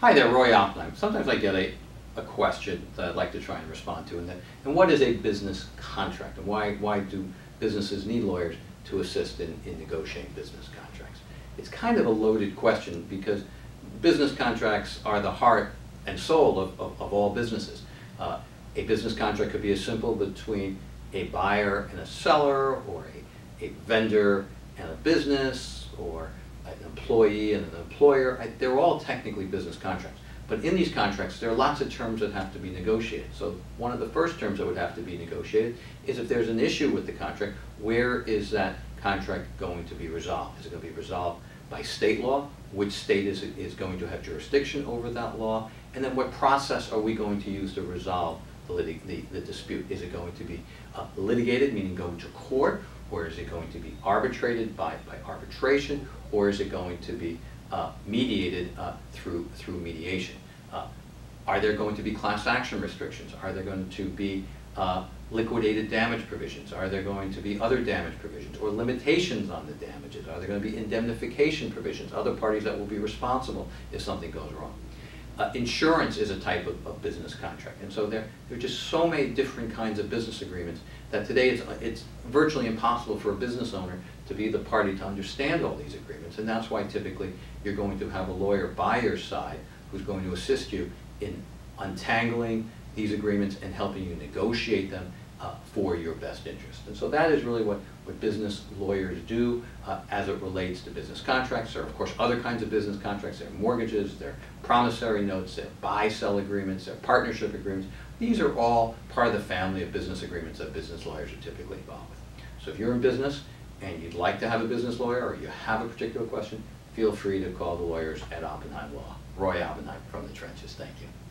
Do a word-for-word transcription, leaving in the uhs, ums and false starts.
Hi there, Roy Oppenheim. Sometimes I get a, a question that I'd like to try and respond to, and that, and what is a business contract, and why, why do businesses need lawyers to assist in, in negotiating business contracts? It's kind of a loaded question because business contracts are the heart and soul of, of, of all businesses. Uh, a business contract could be as simple between a buyer and a seller, or a, a vendor and a business, or an employee and an employer. I, they're all technically business contracts. But in these contracts, there are lots of terms that have to be negotiated. So one of the first terms that would have to be negotiated is, if there's an issue with the contract, where is that contract going to be resolved? Is it going to be resolved by state law? Which state is, is going to have jurisdiction over that law? And then what process are we going to use to resolve The, the dispute? Is it going to be uh, litigated, meaning go to court, or is it going to be arbitrated by, by arbitration, or is it going to be uh, mediated uh, through, through mediation? Uh, are there going to be class action restrictions? Are there going to be uh, liquidated damage provisions? Are there going to be other damage provisions or limitations on the damages? Are there going to be indemnification provisions, other parties that will be responsible if something goes wrong? Uh, insurance is a type of, of business contract, and so there, there are just so many different kinds of business agreements that today it's, it's virtually impossible for a business owner to be the party to understand all these agreements, and that's why typically you're going to have a lawyer by your side who's going to assist you in untangling these agreements and helping you negotiate them uh, for your best interest. And so that is really what, what business lawyers do uh, as it relates to business contracts. There are, of course, other kinds of business contracts. There are mortgages, there are promissory notes, there are buy-sell agreements, there are partnership agreements. These are all part of the family of business agreements that business lawyers are typically involved with. So if you're in business and you'd like to have a business lawyer, or you have a particular question, feel free to call the lawyers at Oppenheim Law. Roy Oppenheim from the trenches. Thank you.